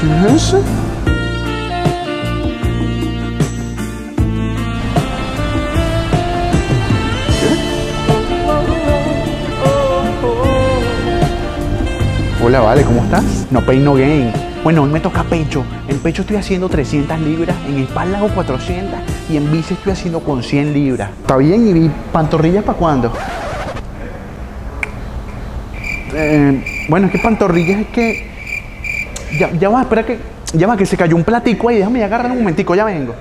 ¿Qué es eso? ¿Qué? Hola, vale, ¿cómo estás? No pain, no gain. Bueno, hoy me toca pecho. En pecho estoy haciendo 300 libras, en espalda hago 400 y en bíceps estoy haciendo con 100 libras. ¿Está bien? ¿Y pantorrillas para cuándo? Bueno, es que pantorrillas es que... Ya va, espera que... Ya va, que se cayó un platico ahí. Déjame agarrar un momentico, ya vengo.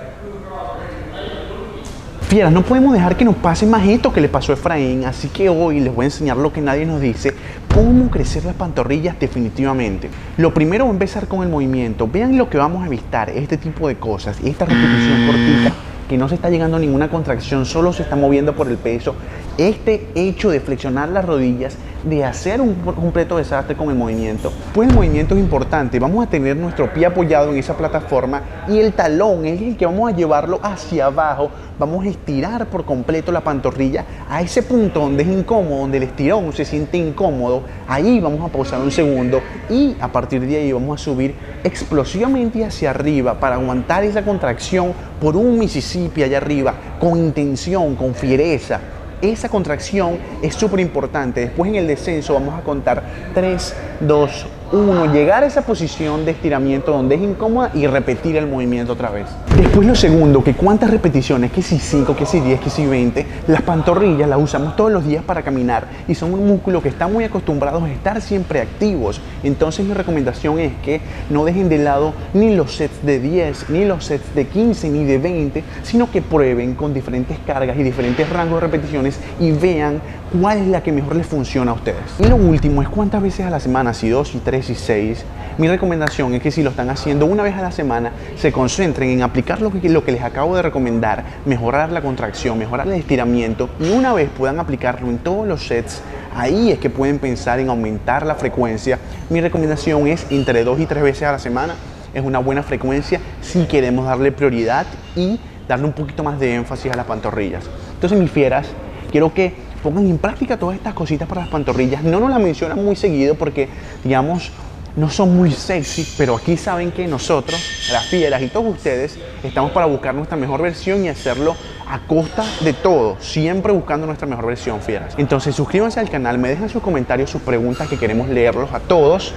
Fieras, no podemos dejar que nos pase más esto que le pasó a Efraín. Así que hoy les voy a enseñar lo que nadie nos dice. Cómo crecer las pantorrillas definitivamente. Lo primero va a empezar con el movimiento. Vean lo que vamos a evitar. Este tipo de cosas. Esta repetición cortita, que no se está llegando a ninguna contracción, solo se está moviendo por el peso. Este hecho de flexionar las rodillas, de hacer un completo desastre con el movimiento. Pues el movimiento es importante, vamos a tener nuestro pie apoyado en esa plataforma y el talón es el que vamos a llevarlo hacia abajo. Vamos a estirar por completo la pantorrilla a ese punto donde es incómodo, donde el estirón se siente incómodo. Ahí vamos a pausar un segundo y a partir de ahí vamos a subir explosivamente hacia arriba para aguantar esa contracción por un Mississippi allá arriba, con intención, con fiereza. Esa contracción es súper importante. Después en el descenso vamos a contar 3, 2, 1. Llegar a esa posición de estiramiento donde es incómoda y repetir el movimiento otra vez. Después lo segundo, que cuántas repeticiones, que si 5, que si 10, que si 20. Las pantorrillas las usamos todos los días para caminar y son un músculo que están muy acostumbrados a estar siempre activos. Entonces mi recomendación es que no dejen de lado ni los sets de 10, ni los sets de 15, ni de 20, sino que prueben con diferentes cargas y diferentes rangos de repeticiones y vean cuál es la que mejor les funciona a ustedes. Y lo último es cuántas veces a la semana, si 2, si 3, si 6. Mi recomendación es que si lo están haciendo una vez a la semana, se concentren en aplicar lo que les acabo de recomendar, mejorar la contracción, mejorar el estiramiento, y una vez puedan aplicarlo en todos los sets, ahí es que pueden pensar en aumentar la frecuencia. Mi recomendación es entre 2 y 3 veces a la semana, es una buena frecuencia si queremos darle prioridad y darle un poquito más de énfasis a las pantorrillas. Entonces, mis fieras, quiero que pongan en práctica todas estas cositas para las pantorrillas. No nos las mencionan muy seguido porque, digamos, no son muy sexy, pero aquí saben que nosotros, las fieras y todos ustedes, estamos para buscar nuestra mejor versión y hacerlo a costa de todo, siempre buscando nuestra mejor versión, fieras. Entonces suscríbanse al canal, me dejan sus comentarios, sus preguntas, que queremos leerlos a todos,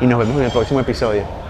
y nos vemos en el próximo episodio.